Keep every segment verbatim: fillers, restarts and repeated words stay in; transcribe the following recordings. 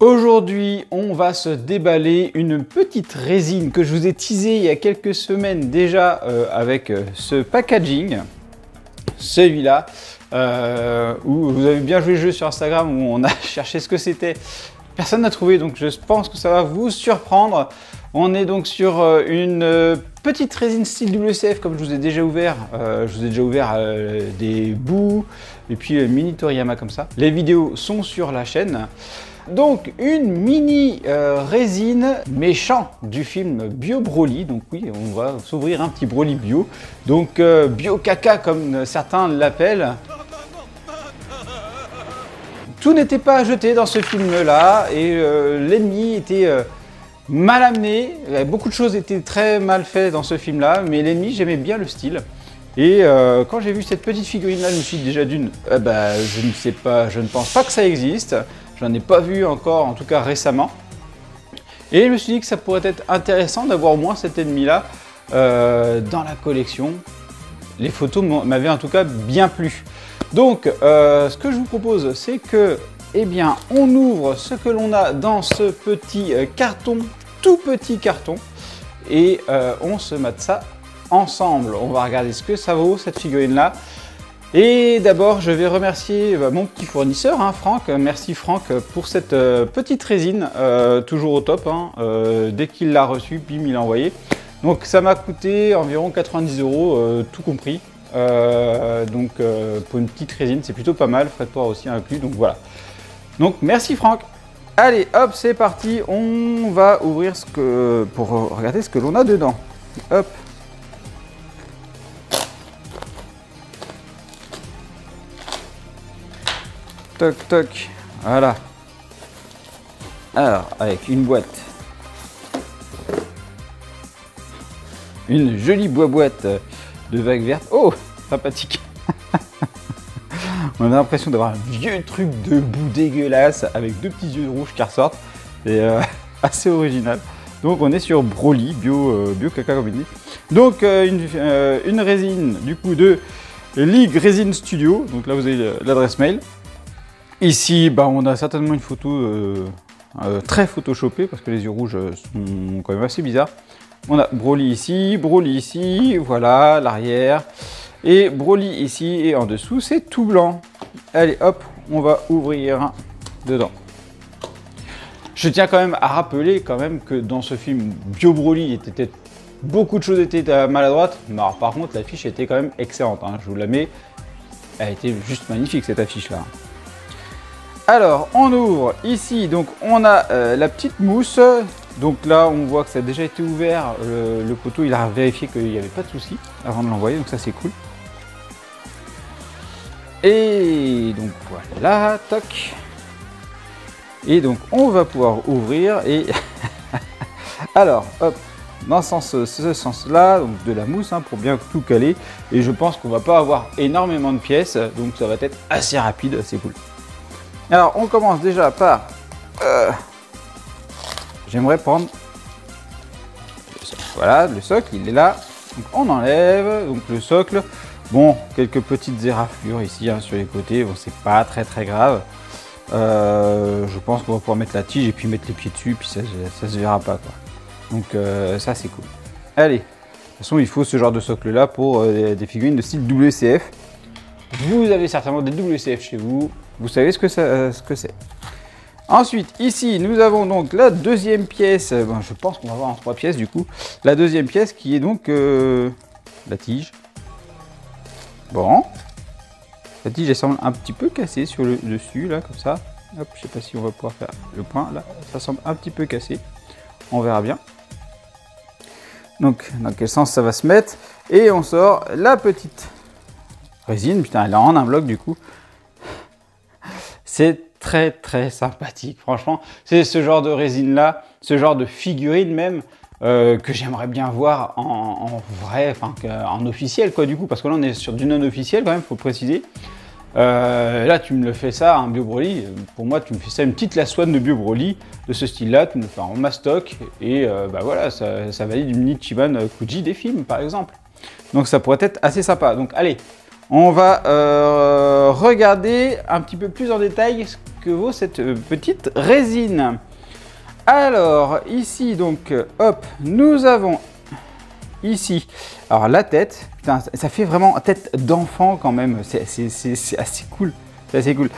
Aujourd'hui, on va se déballer une petite résine que je vous ai teasée il y a quelques semaines déjà euh, avec euh, ce packaging, celui-là, euh, où vous avez bien joué le jeu sur Instagram où on a cherché ce que c'était. Personne n'a trouvé, donc je pense que ça va vous surprendre. On est donc sur euh, une euh, petite résine style W C F comme je vous ai déjà ouvert. Euh, je vous ai déjà ouvert euh, des bouts et puis euh, mini Toriyama comme ça. Les vidéos sont sur la chaîne. Donc une mini euh, résine méchant du film Bio Broly, donc oui on va s'ouvrir un petit Broly bio, donc euh, bio caca comme certains l'appellent. Tout n'était pas à jeter dans ce film là et euh, l'ennemi était euh, mal amené, beaucoup de choses étaient très mal faites dans ce film là, mais l'ennemi j'aimais bien le style. Et euh, quand j'ai vu cette petite figurine là je me suis dit déjà d'une, euh, bah, je ne sais pas, je ne pense pas que ça existe. J'en ai pas vu encore, en tout cas récemment. Et je me suis dit que ça pourrait être intéressant d'avoir au moins cet ennemi-là euh, dans la collection. Les photos m'avaient en tout cas bien plu. Donc, euh, ce que je vous propose, c'est que, eh bien, on ouvre ce que l'on a dans ce petit carton, tout petit carton, et euh, on se mate ça ensemble. On va regarder ce que ça vaut, cette figurine-là. Et d'abord, je vais remercier bah, mon petit fournisseur, hein, Franck. Merci Franck pour cette euh, petite résine, euh, toujours au top. Hein, euh, dès qu'il l'a reçue, bim, il l'a envoyée. Donc ça m'a coûté environ quatre-vingt-dix euros, euh, tout compris. Euh, donc euh, pour une petite résine, c'est plutôt pas mal. Frais de port aussi inclus, donc voilà. Donc merci Franck. Allez, hop, c'est parti. On va ouvrir ce que, pour regarder ce que l'on a dedans. Hop. Toc toc, voilà. Alors, avec une boîte. Une jolie boîte de vague verte. Oh, sympathique. On a l'impression d'avoir un vieux truc de boue dégueulasse avec deux petits yeux rouges qui ressortent. C'est euh, assez original. Donc on est sur Broly, bio, euh, bio caca comme on dit. Donc euh, une, euh, une résine du coup de League Resin Studio. Donc là vous avez l'adresse mail. Ici, bah, on a certainement une photo euh, euh, très photoshopée parce que les yeux rouges sont quand même assez bizarres. On a Broly ici, Broly ici, voilà, l'arrière. Et Broly ici, et en dessous, c'est tout blanc. Allez, hop, on va ouvrir dedans. Je tiens quand même à rappeler quand même que dans ce film Bio Broly, était, beaucoup de choses étaient maladroites. Non, par contre, l'affiche était quand même excellente. Hein, je vous la mets, elle était juste magnifique cette affiche-là. Alors, on ouvre ici, donc on a euh, la petite mousse. Donc là, on voit que ça a déjà été ouvert. Le, le poteau, il a vérifié qu'il n'y avait pas de souci avant de l'envoyer, donc ça c'est cool. Et donc voilà, toc. Et donc on va pouvoir ouvrir et... Alors, hop, dans ce sens, ce sens-là, donc de la mousse hein, pour bien tout caler. Et je pense qu'on va pas avoir énormément de pièces, donc ça va être assez rapide, c'est cool. Alors on commence déjà par, euh, j'aimerais prendre, voilà le socle, il est là, donc on enlève donc le socle, bon quelques petites éraflures ici hein, sur les côtés, bon c'est pas très très grave, euh, je pense qu'on va pouvoir mettre la tige et puis mettre les pieds dessus, puis ça, ça se verra pas quoi, donc euh, ça c'est cool. Allez, de toute façon il faut ce genre de socle là pour euh, des figurines de style W C F, vous avez certainement des W C F chez vous. Vous savez ce que ça, euh, ce que c'est. Ensuite, ici, nous avons donc la deuxième pièce. Ben, je pense qu'on va voir en trois pièces du coup. La deuxième pièce qui est donc euh, la tige. Bon. La tige, elle semble un petit peu cassée sur le dessus, là, comme ça. Hop, je ne sais pas si on va pouvoir faire le point. Là, ça semble un petit peu cassé. On verra bien. Donc, dans quel sens ça va se mettre. Et on sort la petite résine. Putain, elle est en un bloc du coup. C'est très très sympathique, franchement. C'est ce genre de résine-là, ce genre de figurine même, euh, que j'aimerais bien voir en, en vrai, enfin en officiel quoi du coup, parce que là on est sur du non-officiel quand même, faut préciser. Euh, là tu me le fais ça, un hein, Bio Broly, pour moi tu me fais ça, une petite laçoine de Bio Broly, de ce style-là, tu me le fais en mastoc, et euh, bah voilà, ça, ça valide une Nichiban Kuji des films par exemple. Donc ça pourrait être assez sympa, donc allez. On va euh, regarder un petit peu plus en détail ce que vaut cette petite résine. Alors ici donc hop, nous avons ici alors la tête. Putain, ça fait vraiment tête d'enfant quand même, c'est assez cool, c'est assez cool.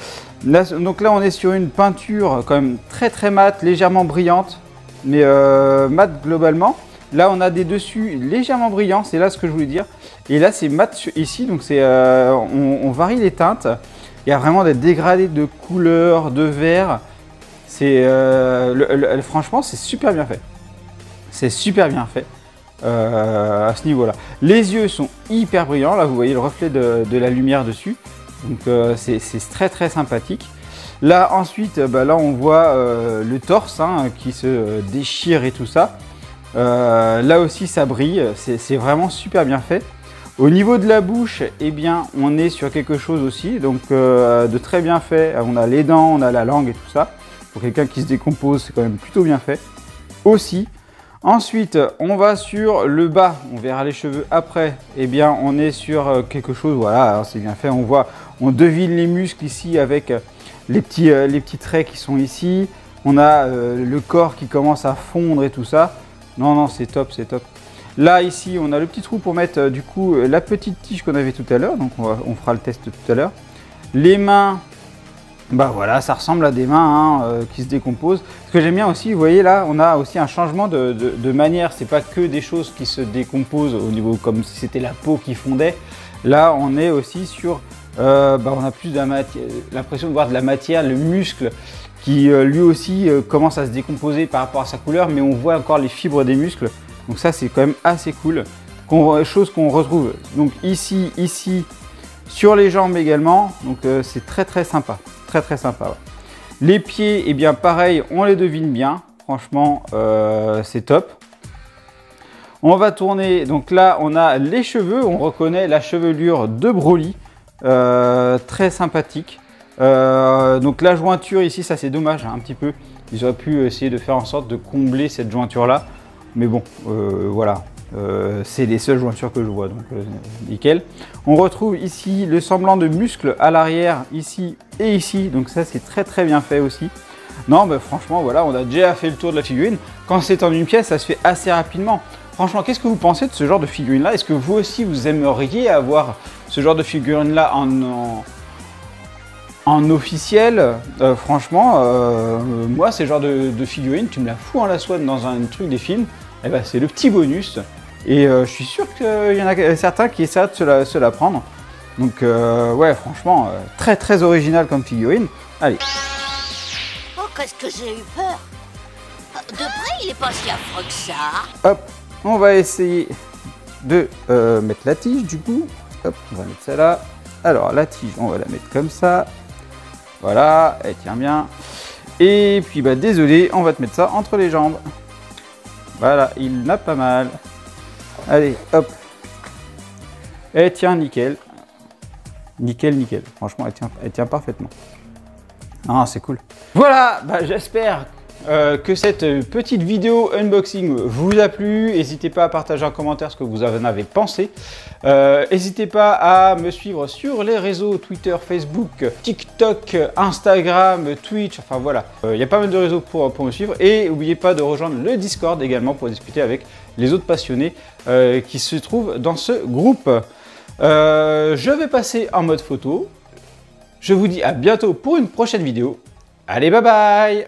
Là, donc là on est sur une peinture quand même très très mate, légèrement brillante, mais euh, mate globalement. Là on a des dessus légèrement brillants, c'est là ce que je voulais dire. Et là c'est mat ici, donc c'est euh, on, on varie les teintes. Il y a vraiment des dégradés de couleurs, de vert. C'est euh, le, le, franchement c'est super bien fait. C'est super bien fait euh, à ce niveau-là. Les yeux sont hyper brillants. Là vous voyez le reflet de, de la lumière dessus. Donc euh, c'est très très sympathique. Là ensuite, bah, là on voit euh, le torse hein, qui se déchire et tout ça. Euh, là aussi ça brille, c'est vraiment super bien fait. Au niveau de la bouche, eh bien on est sur quelque chose aussi, donc euh, de très bien fait. On a les dents, on a la langue et tout ça. Pour quelqu'un qui se décompose, c'est quand même plutôt bien fait aussi. Ensuite, on va sur le bas, on verra les cheveux après. Eh bien on est sur quelque chose, voilà, c'est bien fait. On voit, on devine les muscles ici avec les petits, euh, les petits traits qui sont ici. On a euh, le corps qui commence à fondre et tout ça. Non, non, c'est top, c'est top. Là, ici, on a le petit trou pour mettre, euh, du coup, la petite tige qu'on avait tout à l'heure. Donc, on, va, on fera le test tout à l'heure. Les mains, bah voilà, ça ressemble à des mains hein, euh, qui se décomposent. Ce que j'aime bien aussi, vous voyez là, on a aussi un changement de, de, de manière. C'est pas que des choses qui se décomposent au niveau comme si c'était la peau qui fondait. Là, on est aussi sur, euh, bah, on a plus l'impression de voir de la matière, le muscle qui lui aussi commence à se décomposer par rapport à sa couleur, mais on voit encore les fibres des muscles, donc ça c'est quand même assez cool, qu'on, chose qu'on retrouve donc ici, ici, sur les jambes également, donc euh, c'est très très sympa, très très sympa. Ouais. Les pieds, eh bien pareil, on les devine bien, franchement euh, c'est top. On va tourner, donc là on a les cheveux, on reconnaît la chevelure de Broly, euh, très sympathique. Euh, donc la jointure ici, ça c'est dommage hein, un petit peu, ils auraient pu essayer de faire en sorte de combler cette jointure là, mais bon euh, voilà, euh, c'est les seules jointures que je vois, donc euh, nickel. On retrouve ici le semblant de muscles à l'arrière, ici et ici, donc ça c'est très très bien fait aussi. Non bah, franchement voilà, on a déjà fait le tour de la figurine. Quand c'est en une pièce, ça se fait assez rapidement. Franchement, qu'est-ce que vous pensez de ce genre de figurine là? Est-ce que vous aussi vous aimeriez avoir ce genre de figurine là en... en... En officiel, euh, franchement, euh, moi, ces genres de, de figurines, tu me la fous en la soine dans un truc des films, eh ben, c'est le petit bonus. Et euh, je suis sûr qu'il y en a certains qui essaient de se la, se la prendre. Donc, euh, ouais, franchement, euh, très très original comme figurine. Allez. Oh, qu'est-ce que j'ai eu peur. De près, il est pas si affreux que ça. Hop, on va essayer de euh, mettre la tige, du coup. Hop, on va mettre celle-là. Alors, la tige, on va la mettre comme ça. Voilà, elle tient bien. Et puis, bah désolé, on va te mettre ça entre les jambes. Voilà, il n'a pas mal. Allez, hop. Elle tient nickel. Nickel, nickel. Franchement, elle tient, elle tient parfaitement. Ah, c'est cool. Voilà, bah, j'espère euh, que cette petite vidéo unboxing vous a plu. N'hésitez pas à partager en commentaire ce que vous en avez pensé. Euh, n'hésitez pas à me suivre sur les réseaux Twitter, Facebook, TikTok, Instagram, Twitch, enfin voilà. Il euh, y a pas mal de réseaux pour, pour me suivre. Et n'oubliez pas de rejoindre le Discord également pour discuter avec les autres passionnés euh, qui se trouvent dans ce groupe. Euh, je vais passer en mode photo. Je vous dis à bientôt pour une prochaine vidéo. Allez, bye bye!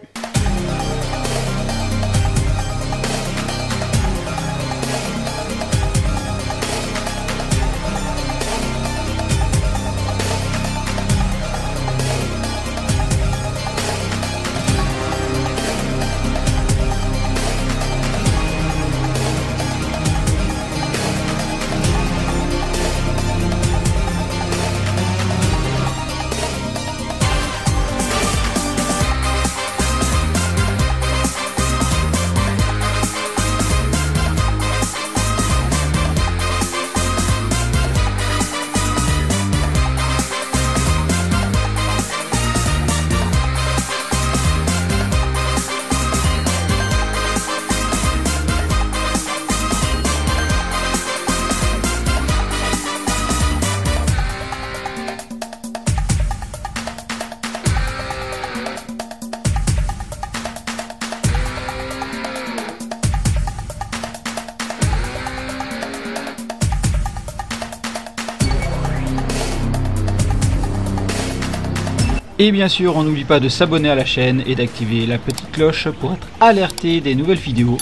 Et bien sûr, on n'oublie pas de s'abonner à la chaîne et d'activer la petite cloche pour être alerté des nouvelles vidéos,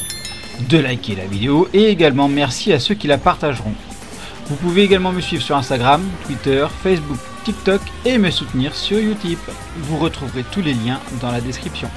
de liker la vidéo et également merci à ceux qui la partageront. Vous pouvez également me suivre sur Instagram, Twitter, Facebook, TikTok et me soutenir sur Utip. Vous retrouverez tous les liens dans la description.